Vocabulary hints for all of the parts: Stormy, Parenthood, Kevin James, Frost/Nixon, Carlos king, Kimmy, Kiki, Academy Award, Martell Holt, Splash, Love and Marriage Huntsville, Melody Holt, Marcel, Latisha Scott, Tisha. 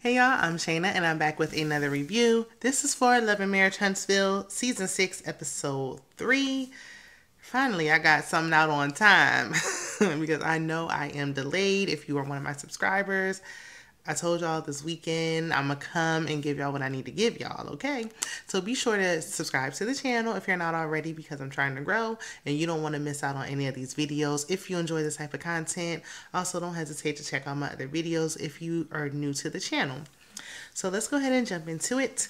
Hey y'all, I'm Shayna and I'm back with another review. This is for Love and Marriage Huntsville, Season 6, Episode 3. Finally, I got something out on time because I know I am delayed. If you are one of my subscribers, I told y'all this weekend I'm going to come and give y'all what I need to give y'all, okay? So be sure to subscribe to the channel if you're not already because I'm trying to grow and you don't want to miss out on any of these videos if you enjoy this type of content. Also, don't hesitate to check out my other videos if you are new to the channel. So let's go ahead and jump into it.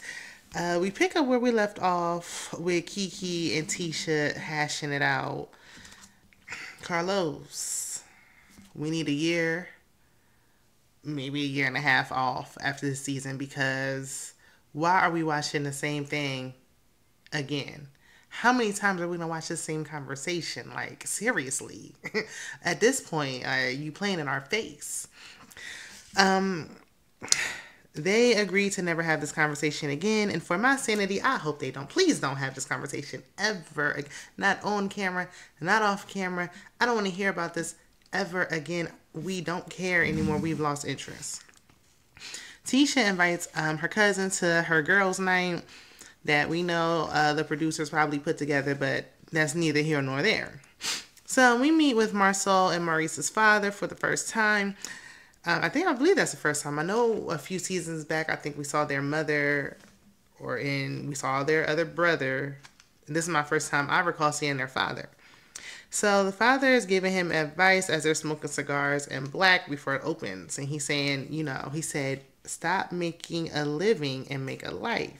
We pick up where we left off with Kiki and Tisha hashing it out. Carlos, we need a year. Maybe a year and a half off after this season because why are we watching the same thing again? How many times are we gonna watch the same conversation? Like, seriously. At this point, you playing in our face. They agree to never have this conversation again, and for my sanity, I hope they don't. Please don't have this conversation ever. Not on camera, not off camera. I don't want to hear about this ever again. We don't care anymore. We've lost interest. Tisha invites her cousin to her girls' night that we know the producers probably put together, but that's neither here nor there. So we meet with Marcel and Maurice's father for the first time. I believe that's the first time. I know a few seasons back, I think we saw their mother, we saw their other brother. This is my first time I recall seeing their father. So the father is giving him advice as they're smoking cigars and black before it opens. And he's saying, you know, he said, stop making a living and make a life.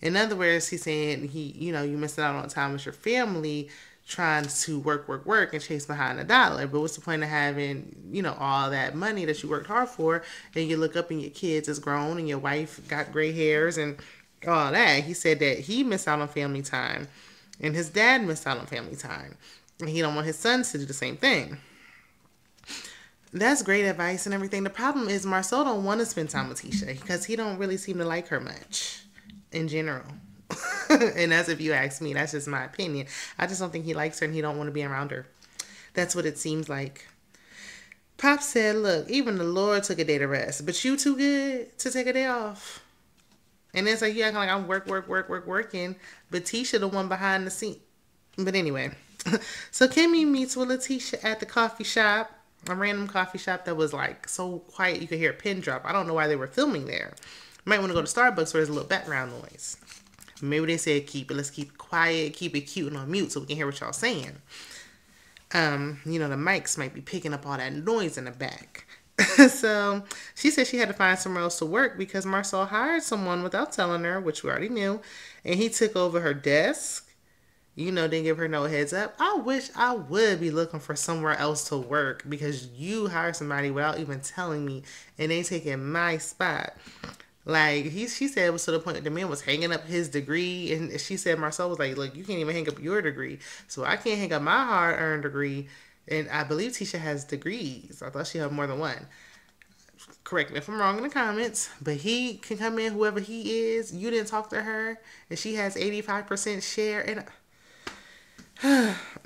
In other words, he's saying, you know, you missing out on time with your family trying to work and chase behind a dollar. But what's the point of having, you know, all that money that you worked hard for and you look up and your kids is grown and your wife got gray hairs and all that. He said that he missed out on family time and his dad missed out on family time. And he don't want his sons to do the same thing. That's great advice and everything. The problem is Marcel don't want to spend time with Tisha because he don't really seem to like her much in general. And that's if you ask me. That's just my opinion. I just don't think he likes her and he don't want to be around her. That's what it seems like. Pop said, look, even the Lord took a day to rest, but you too good to take a day off. And it's like, you acting like I'm working, but Tisha the one behind the scene. But anyway. So Kimmy meets with Latisha at the coffee shop, a random coffee shop that was like so quiet you could hear a pin drop. I don't know why they were filming there. You might want to go to Starbucks where there's a little background noise. Maybe they said keep it. Let's keep it quiet, keep it cute and on mute so we can hear what y'all saying. You know, the mics might be picking up all that noise in the back. So she said she had to find somewhere else to work because Marcel hired someone without telling her, which we already knew, and he took over her desk. You know, didn't give her no heads up. I wish I would be looking for somewhere else to work because you hire somebody without even telling me and they taking my spot. Like, she said it was to the point that the man was hanging up his degree and she said Marcel was like, look, you can't even hang up your degree. So I can't hang up my hard-earned degree. And I believe Tisha has degrees. I thought she had more than one. Correct me if I'm wrong in the comments, but he can come in whoever he is. You didn't talk to her and she has 85% share and...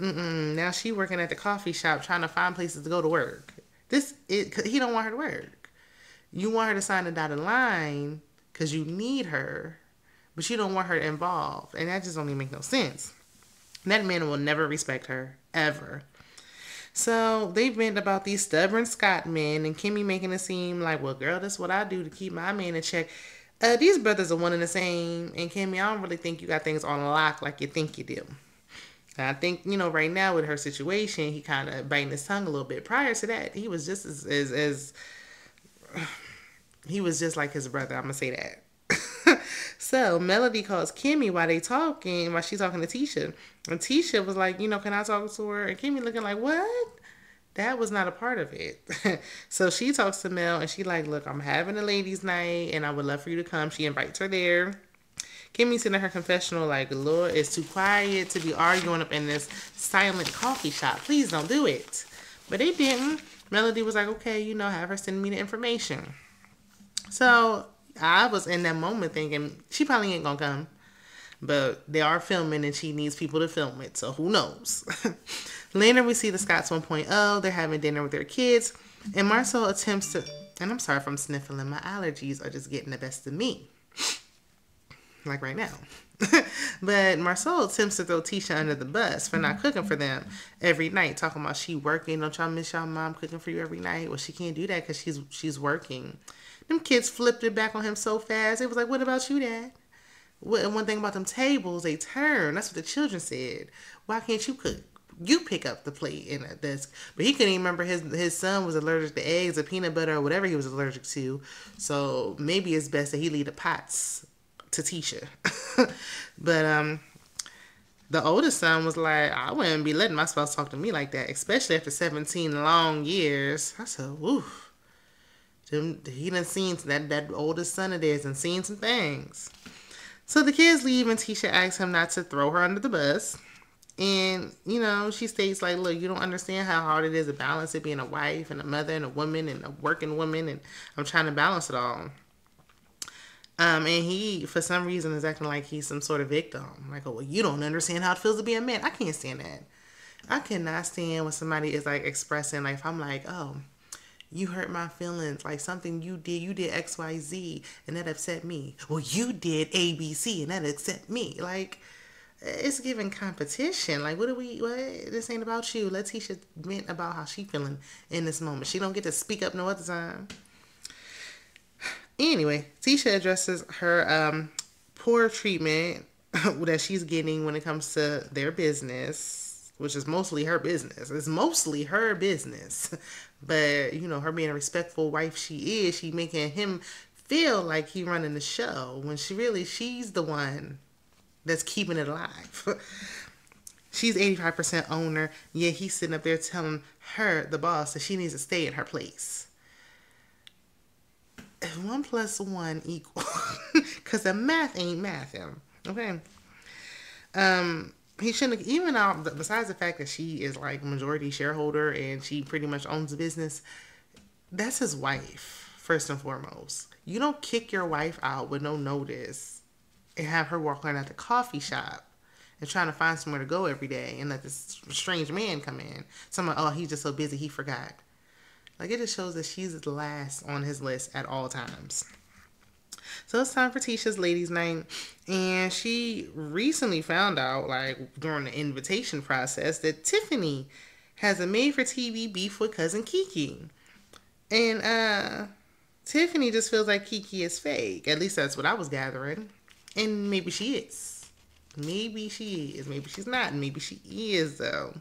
Now she working at the coffee shop trying to find places to go to work. He don't want her to work. You want her to sign a dotted line because you need her, but you don't want her involved, and that just don't even make no sense. That man will never respect her ever. So they vent about these stubborn Scott men and Kimmy making it seem like, well, girl, that's what I do to keep my man in check. These brothers are one and the same, and Kimmy, I don't really think you got things on lock like you think you do. I think, you know, right now with her situation, he kind of biting his tongue a little bit. Prior to that, he was just he was just like his brother. I'm going to say that. So Melody calls Kimmy while she's talking to Tisha. And Tisha was like, you know, can I talk to her? And Kimmy looking like, what? That was not a part of it. So she talks to Mel and she like, look, I'm having a ladies night and I would love for you to come. She invites her there. Kimmy sitting in her confessional like, Lord, it's too quiet to be arguing up in this silent coffee shop. Please don't do it. But they didn't. Melody was like, okay, you know, have her send me the information. So I was in that moment thinking, she probably ain't going to come. But they are filming and she needs people to film it. So who knows? Later we see the Scots 1.0. They're having dinner with their kids. And Marcel attempts to... And I'm sorry if I'm sniffling. My allergies are just getting the best of me. Like right now. But Marcel attempts to throw Tisha under the bus for not cooking for them every night. Talking about she working. Don't y'all miss y'all mom cooking for you every night? Well, she can't do that because she's working. Them kids flipped it back on him so fast. It was like, what about you, Dad? And one thing about them tables, they turn. That's what the children said. Why can't you cook? You pick up the plate and the desk. But he couldn't even remember his son was allergic to eggs or peanut butter or whatever he was allergic to. So maybe it's best that he leave the pots to Tisha. But the oldest son was like, I wouldn't be letting my spouse talk to me like that, especially after 17 long years. I said, woof. He done seen that oldest son of theirs and seen some things. So the kids leave and Tisha asks him not to throw her under the bus. And, you know, she states like, look, you don't understand how hard it is to balance it being a wife and a mother and a woman and a working woman. And I'm trying to balance it all. And he, for some reason, is acting like he's some sort of victim. Like, oh, well, you don't understand how it feels to be a man. I can't stand that. I cannot stand when somebody is like expressing, like, if I'm like, oh, you hurt my feelings. Like something you did X, Y, Z, and that upset me. Well, you did A, B, C, and that upset me. Like, it's giving competition. Like, what? This ain't about you. Latisha meant about how she feeling in this moment. She don't get to speak up no other time. Anyway, Tisha addresses her poor treatment that she's getting when it comes to their business, which is mostly her business. It's mostly her business. But, you know, her being a respectful wife she is, she making him feel like he running the show when she's the one that's keeping it alive. She's 85% owner, yet he's sitting up there telling her, the boss, that she needs to stay in her place. 1 plus 1 equals, because the math ain't mathing. Okay. He shouldn't have, even besides the fact that she is like majority shareholder and she pretty much owns the business, that's his wife, first and foremost. You don't kick your wife out with no notice and have her walking out the coffee shop and trying to find somewhere to go every day and let this strange man come in. Someone, oh, he's just so busy, he forgot. Like, it just shows that she's last on his list at all times. So it's time for Tisha's ladies' night. And she recently found out, like, during the invitation process, that Tiffany has a made-for-TV beef with cousin Kiki. And Tiffany just feels like Kiki is fake. At least that's what I was gathering. And maybe she is. Maybe she is. Maybe she's not. Maybe she is, though.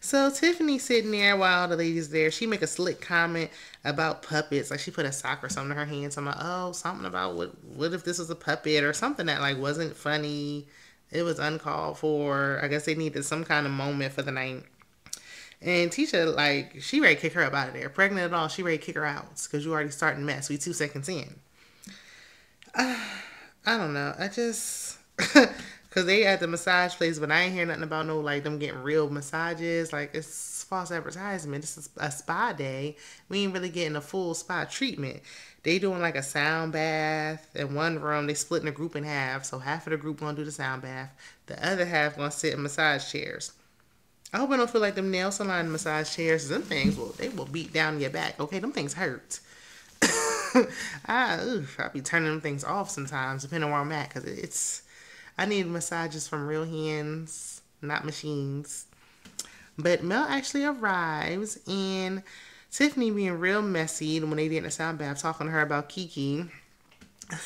So Tiffany's sitting there while the lady's there. She make a slick comment about puppets. Like, she put a sock or something in her hand. So I'm like, oh, something about what if this was a puppet or something that, like, wasn't funny. It was uncalled for. I guess they needed some kind of moment for the night. And Tisha, like, she ready to kick her up out of there. Pregnant at all, she ready to kick her out. Because you already starting mess. We 2 seconds in. I don't know. I just... Because they at the massage place, but I ain't hear nothing about no, like, them getting real massages. Like, it's false advertisement. This is a spa day. We ain't really getting a full spa treatment. They doing, like, a sound bath in one room. They splitting the group in half. So half of the group going to do the sound bath. The other half going to sit in massage chairs. I hope I don't feel like them nail salon massage chairs. Them things, they will beat down your back. Okay, them things hurt. I'll be turning them things off sometimes, depending on where I'm at, because it's... I need massages from real hands, not machines. But Mel actually arrives, and Tiffany being real messy when they did the sound bath, talking to her about Kiki.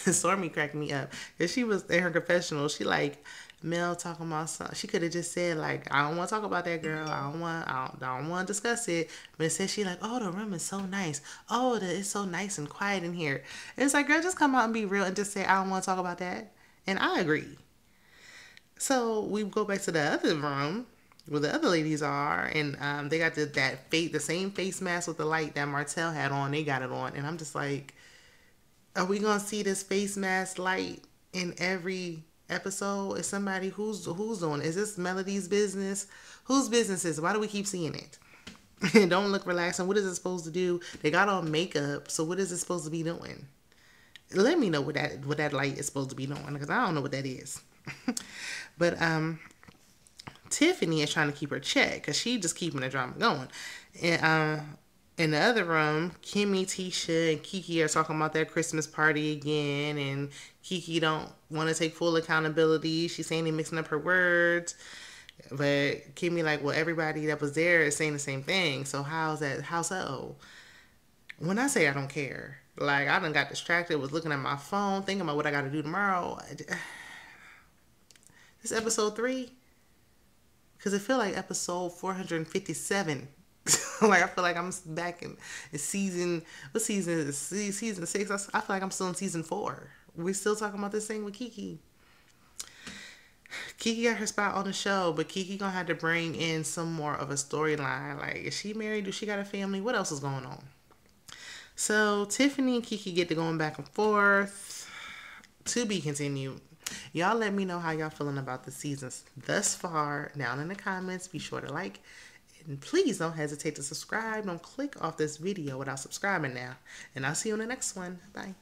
Stormy cracked me up. Because she was in her confessional. She like, Mel talking about something. She could have just said, like, I don't want to talk about that girl. I don't want to discuss it. But instead she like, oh, the room is so nice. Oh, it's so nice and quiet in here. And it's like, girl, just come out and be real and just say, I don't want to talk about that. And I agree. So we go back to the other room where the other ladies are, and they got the same face mask with the light that Martell had on. They got it on, and I'm just like, are we gonna see this face mask light in every episode? Is somebody who's on? Is this Melody's business? Whose business is? Why do we keep seeing it? It don't look relaxing. What is it supposed to do? They got on makeup, so what is it supposed to be doing? Let me know what that light is supposed to be doing, because I don't know what that is. But Tiffany is trying to keep her check because she's just keeping the drama going. And In the other room, Kimmy, Tisha, and Kiki are talking about their Christmas party again, and Kiki don't want to take full accountability. She's saying they're mixing up her words. But Kimmy like, well, everybody that was there is saying the same thing. So how's that? How so? When I say I don't care, like, I done got distracted, was looking at my phone, thinking about what I got to do tomorrow. This episode 3, because it feel like episode 457. Like, I feel like I'm back in season, what season is this? Season 6. I feel like I'm still in season 4. We're still talking about this thing with Kiki. Kiki got her spot on the show, but Kiki gonna have to bring in some more of a storyline. Like, is she married? Do she got a family? What else is going on? So Tiffany and Kiki get to going back and forth. To be continued. Y'all let me know how y'all feeling about the seasons thus far down in the comments. Be sure to like, and please don't hesitate to subscribe. Don't click off this video without subscribing now. And I'll see you on the next one. Bye.